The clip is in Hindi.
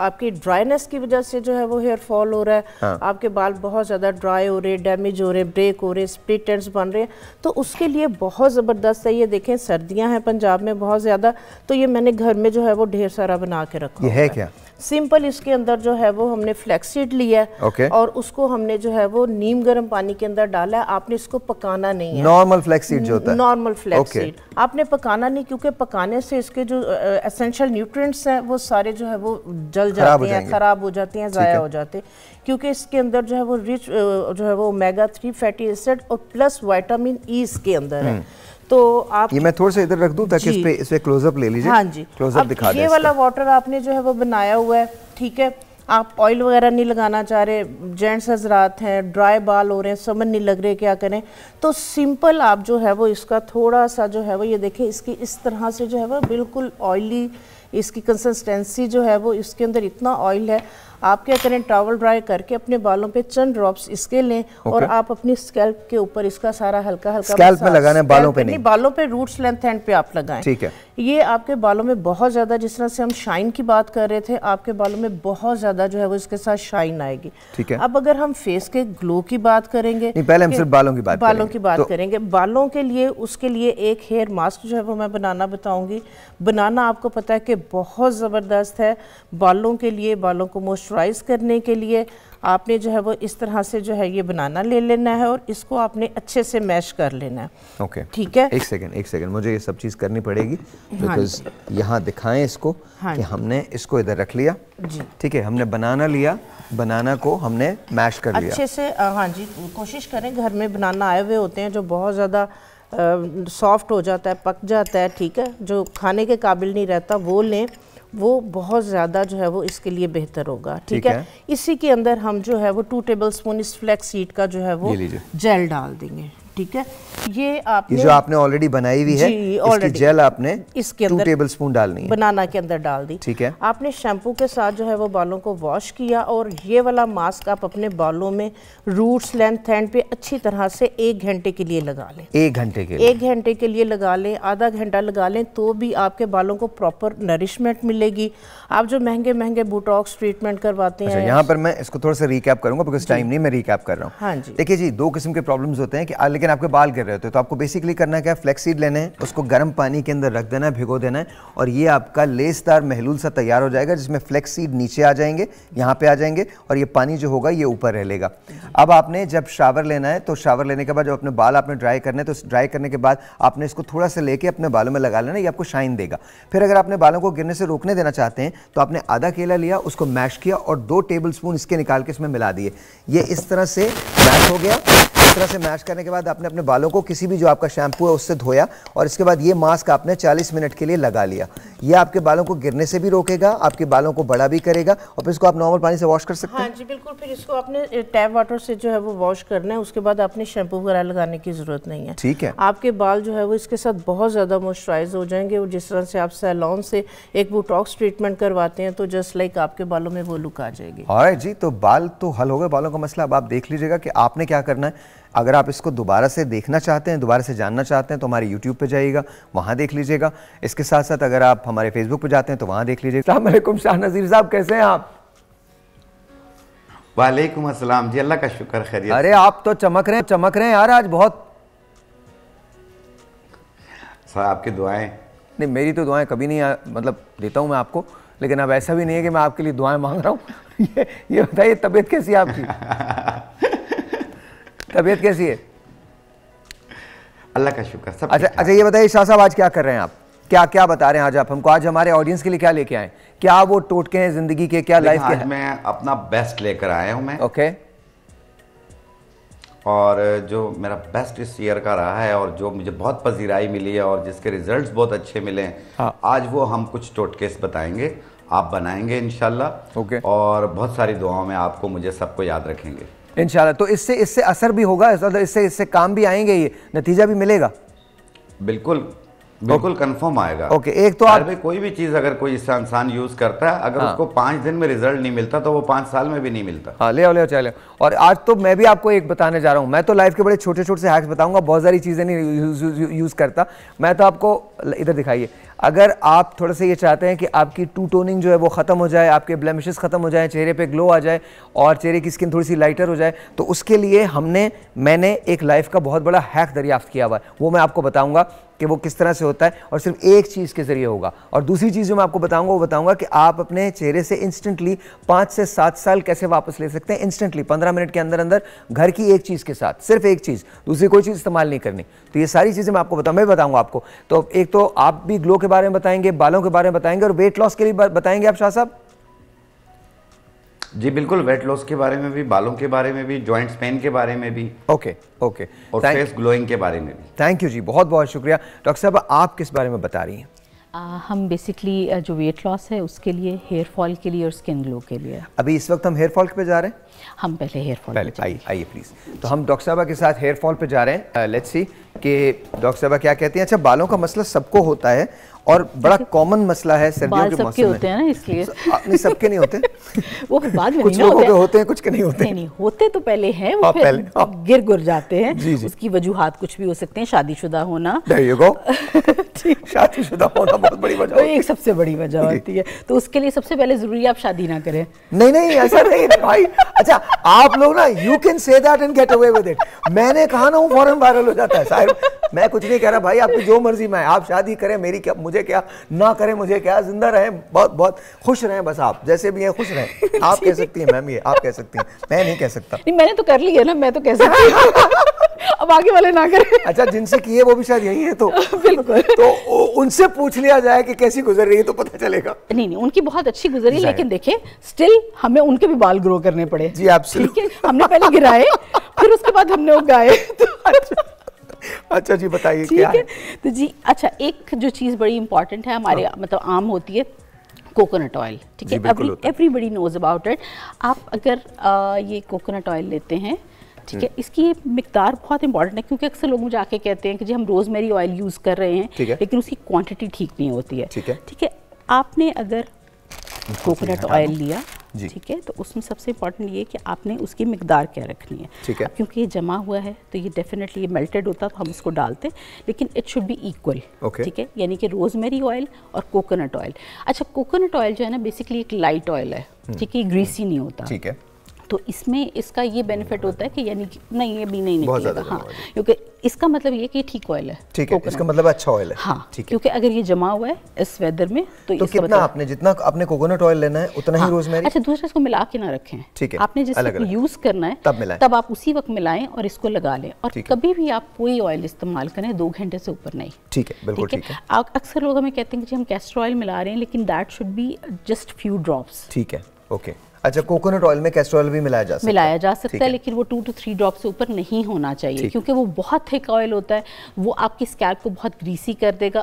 आपकी ड्राइनेस की वजह से जो है वो हेयर फॉल हो रहा है, हाँ। आपके बाल बहुत ज़्यादा ड्राई हो रहे, डैमेज हो रहे, ब्रेक हो रहे, स्प्लिट एंड्स बन रहे हैं, तो उसके लिए बहुत ज़बरदस्त है। ये देखें सर्दियां हैं पंजाब में बहुत ज़्यादा, तो ये मैंने घर में जो है वो ढेर सारा बना के रखा है। क्या सिंपल इसके अंदर जो है वो हमने फ्लैक्सीड लिया है, और उसको हमने जो है वो नीम गर्म पानी के अंदर डाला है। आपने इसको पकाना नहीं है, नॉर्मल फ्लैक्सीड जो होता है, नॉर्मल फ्लैक्सीड आपने पकाना नहीं, क्योंकि पकाने से इसके जो एसेंशियल न्यूट्रिएंट्स हैं वो सारे जो है वो जल जाते हैं, खराब हो जाते हैं, ज़ाया हो जाते हैं, क्योंकि इसके अंदर जो है वो रिच जो है वो ओमेगा 3 फैटी एसिड और प्लस विटामिन ई इसके अंदर है। तो आप ये मैं थोड़ा सा इधर रख दूं ताकि इस पे क्लोजअप ले लीजिए। हाँ जी, क्लोजअप दिखा दें। ये वाला वाटर आपने जो है वो बनाया हुआ है, ठीक है। आप ऑयल वगैरह नहीं लगाना चाह रहे, जेंट्स हजरात हैं, ड्राई बाल हो रहे हैं, समझ नहीं लग रहे क्या करें, तो सिंपल आप जो है वो इसका थोड़ा सा जो है वो ये देखें, इसकी इस तरह से जो है वो बिल्कुल ऑयली इसकी कंसिस्टेंसी जो है वो, इसके अंदर इतना ऑयल है। आप क्या करें, टॉवल ड्राई करके अपने बालों पे चंद ड्रॉप्स इसके लें और आप अपनी स्कैल्प के ऊपर इसका सारा हल्का हल्का स्कैल्प में लगाना है, बालों पे नहीं, बालों पे रूट्स लेंथ एंड पे आप लगाएं, ठीक है। ये आपके बालों में बहुत ज़्यादा, जिस तरह से हम शाइन की बात कर रहे थे, आपके बालों में बहुत ज़्यादा जो है वो इसके साथ शाइन आएगी, ठीक है। अब अगर हम फेस के ग्लो की बात करेंगे, पहले हम सिर्फ बालों की बात करेंगे। बालों के लिए, उसके लिए एक हेयर मास्क जो है वो मैं बनाना बताऊँगी। बनाना आपको पता है कि बहुत ज़बरदस्त है बालों के लिए, बालों को मॉइस्चराइज करने के लिए। आपने जो है वो इस तरह से जो है ये बनाना ले लेना है और इसको आपने अच्छे से मैश कर लेना है, ठीक है। एक सेकंड मुझे ये सब चीज़ करनी पड़ेगी, बिकॉज यहाँ दिखाएं इसको कि हमने इसको इधर रख लिया, ठीक है। हमने बनाना लिया, बनाना को हमने मैश कर लिया अच्छे से। हाँ जी, कोशिश करें, घर में बनाना आए हुए होते हैं जो बहुत ज़्यादा सॉफ्ट हो जाता है, पक जाता है, ठीक है, जो खाने के काबिल नहीं रहता, वो लें, वो बहुत ज़्यादा जो है वो इसके लिए बेहतर होगा, ठीक है। इसी के अंदर हम जो है वो 2 टेबलस्पून इस फ्लैक्स सीड का जो है वो जेल डाल देंगे, ठीक है। ये जो आपने ऑलरेडी बनाई हुई है, इसकी जेल आपने इसके अंदर 2 टेबलस्पून डालनी है, बनाना के अंदर डाल दी, ठीक है। आपने शैम्पू के साथ जो है वो बालों को वॉश किया और ये वाला मास्क आप अपने बालों में रूट्स लेंथ एंड पे अच्छी तरह से 1 घंटे के लिए लगा लें। 1 घंटे के लिए लगा लें, आधा घंटा लगा लें, तो भी आपके बालों को प्रॉपर नरिशमेंट मिलेगी। आप जो महंगे महंगे बोटॉक्स ट्रीटमेंट करवाते हैं, यहाँ पर मैं इसको थोड़ा सा रिकैप करूंगा बिकॉज टाइम नहीं, मैं रिकैप कर रहा हूँ। हाँ जी, देखिए जी, 2 किस्म के प्रॉब्लम्स होते हैं कि लेकिन आपके बाल गिर रहे होते हैं, तो आपको बेसिकली करना क्या है, फ्लैक्सीड लेना है, उसको गर्म पानी के अंदर रख देना है, भिगो देना है, और ये आपका लेसदार महलूल सा तैयार हो जाएगा जिसमें फ्लैक्सीड नीचे आ जाएंगे, यहाँ पे आ जाएंगे, और ये पानी जो होगा ये ऊपर रह लेगा। अब आपने जब शावर लेना है, तो शावर लेने के बाद जब अपने बाल आपने ड्राई करने हैं, तो ड्राई करने के बाद आपने इसको थोड़ा सा लेके अपने बालों में लगा लेना, ये आपको शाइन देगा। फिर अगर आपने बालों को गिरने से रोकने देना चाहते हैं तो आपने आधा केला लिया, उसको मैश किया और 2 टेबलस्पून इसके निकाल के इसमें मिला दिए, ये इस तरह से मैश हो गया। इस तरह से मैश करने के बाद आपने अपने बालों को किसी भी जो आपका शैम्पू है उससे धोया, और इसके बाद ये मास्क आपने 40 मिनट के लिए लगा लिया। ये आपके बालों को गिरने से भी रोकेगा, आपके बालों को बड़ा भी करेगा, और फिर इसको आप नॉर्मल पानी से वॉश कर सकते हैं। हाँ जी बिल्कुल, फिर इसको आपने टैप वाटर से जो है वो वॉश करना है, उसके बाद आपने शैम्पू वगैरह लगाने की जरूरत नहीं है, ठीक है। आपके बाल जो है वो इसके साथ बहुत ज़्यादा मॉइस्चराइज हो जाएंगे, और जिस तरह से आप सैलॉन से एक बोटॉक्स ट्रीटमेंट करवाते हैं, तो जस्ट लाइक आपके बालों में वो लुक आ जाएगी। और जी, तो बाल तो हल हो गए, बालों का मसला। अब आप देख लीजिएगा कि आपने क्या करना है। अगर आप इसको दोबारा से देखना चाहते हैं, दोबारा से जानना चाहते हैं, तो हमारे YouTube पे जाइएगा, वहाँ देख लीजिएगा। इसके साथ साथ अगर आप हमारे Facebook पे जाते हैं तो वहाँ देख लीजिएगा। अस्सलाम वालेकुम शाह नज़ीर साहब, कैसे हैं आप? वालेकुम अस्सलाम जी, अल्लाह का शुक्र खैरियत। अरे आप तो चमक रहे हैं यार आज बहुत। सर आपकी दुआएं। नहीं, मेरी तो दुआएं कभी नहीं, मतलब देता हूँ मैं आपको, लेकिन अब ऐसा भी नहीं है कि मैं आपके लिए दुआएं मांग रहा हूँ। ये बताइए तबीयत कैसी है आपकी? तबीयत कैसी है? अल्लाह का शुक्र, सब अच्छा। अच्छा ये बताइए शाह साहब, आज क्या कर रहे हैं आप? क्या क्या बता रहे हैं आज आप हमको? आज हमारे ऑडियंस के लिए क्या लेके आए? क्या वो टोटके हैं जिंदगी के, क्या लाइफ के? आज मैं अपना बेस्ट लेकर आया हूं मैं। ओके। और जो मेरा बेस्ट इस ईयर का रहा है और जो मुझे बहुत पजीराई मिली है और जिसके रिजल्ट्स बहुत अच्छे मिले हैं, हाँ। आज वो हम कुछ टोटकेस बताएंगे, आप बनाएंगे इंशाल्लाह। ओके। और बहुत सारी दुआओं में आपको मुझे सबको याद रखेंगे इंशाल्लाह। तो इससे असर भी होगा, इससे काम भी आएंगे, ये नतीजा भी मिलेगा। बिल्कुल बिल्कुल कंफर्म आएगा। ओके, एक तो आप कोई भी चीज अगर कोई इंसान यूज करता है, अगर उसको 5 दिन में रिजल्ट नहीं मिलता तो वो 5 साल में भी नहीं मिलता। हाँ, ले आओ, ले आओ, चले। और आज तो मैं भी आपको एक बताने जा रहा हूँ, मैं तो लाइफ के बड़े छोटे छोटे से हैक्स बताऊंगा, बहुत सारी चीजें नहीं यूज करता मैं। तो आपको इधर दिखाइए, अगर आप थोड़ा सा ये चाहते हैं कि आपकी टू टोनिंग जो है वो खत्म हो जाए, आपके ब्लेमिशेस खत्म हो जाए, चेहरे पे ग्लो आ जाए और चेहरे की स्किन थोड़ी सी लाइटर हो जाए, तो उसके लिए मैंने एक लाइफ का बहुत बड़ा हैक दरियाफ्त किया हुआ है। वो मैं आपको बताऊंगा कि वो किस तरह से होता है और सिर्फ एक चीज़ के ज़रिए होगा। और दूसरी चीज़ जो मैं आपको बताऊंगा वो बताऊंगा कि आप अपने चेहरे से इंस्टेंटली 5 से 7 साल कैसे वापस ले सकते हैं, इंस्टेंटली 15 मिनट के अंदर अंदर, घर की एक चीज़ के साथ, सिर्फ एक चीज़, दूसरी कोई चीज़ इस्तेमाल नहीं करनी। तो ये सारी चीज़ें मैं आपको बताऊँगा आपको। तो एक तो आप भी ग्लो के बारे में बताएंगे, बालों के बारे में बताएंगे और वेट लॉस के लिए बताएंगे आप शाह साहब। जी बिल्कुल, वेट लॉस के बारे में भी, बालों के बारे में भी, जॉइंट्स पेन के बारे में भी। ओके ओके, और फेस ग्लोइंग के बारे में भी। थैंक यू जी, बहुत बहुत शुक्रिया। डॉक्टर साहब, आप किस बारे में बता रही हैं? हम बेसिकली जो वेट लॉस है उसके लिए, हेयर फॉल के लिए और स्किन ग्लो के लिए। अभी इस वक्त हम हेयर फॉल पे जा रहे हैं। हम पहले हेयर फॉल आइए प्लीज़। तो हम डॉक्टर साहब के साथ हेयर फॉल पे जा रहे हैं। लेट्स सी कि डॉक्टर साहब क्या कहते हैं। अच्छा, बालों का मसला सबको होता है और बड़ा कॉमन मसला है सर्दियों के मौसम में। होते हैं ना, इसलिए नहीं, सबके नहीं होते वो बाद में, कुछ लोगों के होते हैं, कुछ के नहीं होते। नहीं होते तो पहले हैं, वो पहले गिर गुर जाते हैं। उसकी वजूहात कुछ भी हो सकते हैं, शादीशुदा होना, शादीशुदा होना बहुत बड़ी वजह, एक सबसे बड़ी वजह होती है। तो उसके लिए सबसे पहले जरूरी आप शादी ना करें। नहीं नहीं, ऐसा नहीं भाई। अच्छा, आप लोग ना, you can say that and get away with it. मैंने कहा ना, वो फौरन वायरल हो जाता है साहिब। मैं कुछ नहीं कह रहा भाई, आपकी जो मर्जी में, आप शादी करें, मेरी क्या, मुझे क्या, ना करें मुझे क्या, जिंदा रहें, बहुत बहुत खुश रहें, बस आप जैसे भी हैं खुश रहें। आप कह सकती हैं मैम, ये आप कह सकती हैं, मैं नहीं कह सकता। नहीं, मैंने तो कर ली है ना, मैं तो कह सकती हूं। अब आगे वाले ना करें। अच्छा, जिनसे किए वो भी शायद यही है, तो बिल्कुल तो उनसे पूछ लिया जाए कि कैसी गुजर रही है तो पता चलेगा। नहीं नहीं, उनकी बहुत अच्छी गुजरी, लेकिन देखें स्टिल हमें उनके भी बाल ग्रो करने पड़े। जी ठीक है, हमने पहले गिराए, फिर उसके बाद हमने उगाए। अच्छा जी, बताइए क्या है? तो जी अच्छा, एक जो चीज़ बड़ी इंपॉर्टेंट है हमारे, मतलब आम होती है, कोकोनट ऑयल। ठीक है, एवरीबडी नोज अबाउट इट। आप अगर ये कोकोनट ऑयल लेते हैं, ठीक है, इसकी मिकदार बहुत इंपॉर्टेंट है, क्योंकि अक्सर लोग मुझे आके कहते हैं कि जी हम रोजमेरी ऑयल यूज़ कर रहे हैं, लेकिन उसकी क्वांटिटी ठीक नहीं होती है। ठीक है, ठीक है, आपने अगर कोकोनट ऑयल लिया, ठीक है, तो उसमें सबसे इम्पोर्टेंट ये कि आपने उसकी मिकदार क्या रखनी है। ठीक है, क्योंकि ये जमा हुआ है तो ये डेफिनेटली मेल्टेड होता तो हम उसको डालते, लेकिन इट शुड बी इक्वल। ठीक है, यानी कि रोजमेरी ऑयल और कोकोनट ऑयल। अच्छा, कोकोनट ऑयल जो है ना, बेसिकली एक लाइट ऑयल है, ठीक है, ग्रीसी नहीं होता। ठीक है, तो इसमें इसका ये बेनिफिट होता है कि यानी नहीं, ये भी नहीं निकलेगा। हाँ, क्योंकि इसका मतलब ये कि ठीक ऑयल है। ठीक है, इसका मतलब अच्छा ऑयल है। हाँ, क्योंकि अगर ये जमा हुआ है इस वेदर में तो इसका कितना आपने, जितना आपने कोकोनट ऑयल लेना है उतना ही रोजमेरी। अच्छा, दूसरा, इसको मिला के ना रखें। ठीक है, आपने जिस वक्त यूज करना है तब आप उसी वक्त मिलाएं और इसको लगा लें। और कभी भी आप कोई ऑयल इस्तेमाल करें 2 घंटे से ऊपर नहीं। ठीक है, बिल्कुल ठीक है। अक्सर लोग हमें कहते हैं कि हम कैस्टर ऑयल मिला रहे हैं, लेकिन that should be just few drops. ठीक है, ओके। अच्छा, कोकोनट ऑयल में कैस्टर ऑयल भी मिलाया जा सकता है, लेकिन वो 2 से 3 ड्रॉप से ऊपर नहीं होना चाहिए, क्योंकि वो बहुत थिक ऑयल होता है, वो आपकी स्कैल्प को बहुत ग्रीसी कर देगा